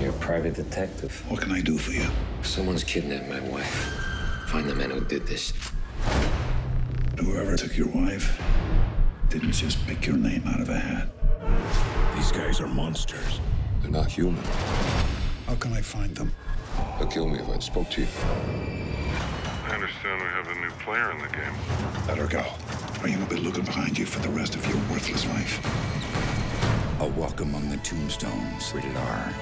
You're a private detective. What can I do for you? Someone's kidnapped my wife. Find the man who did this. Whoever took your wife didn't just pick your name out of a hat. These guys are monsters. They're not human. How can I find them? They'll kill me if I spoke to you. I understand we have a new player in the game. Let her go, or you will be looking behind you for the rest of your worthless life. A Walk Among the Tombstones. Rated R.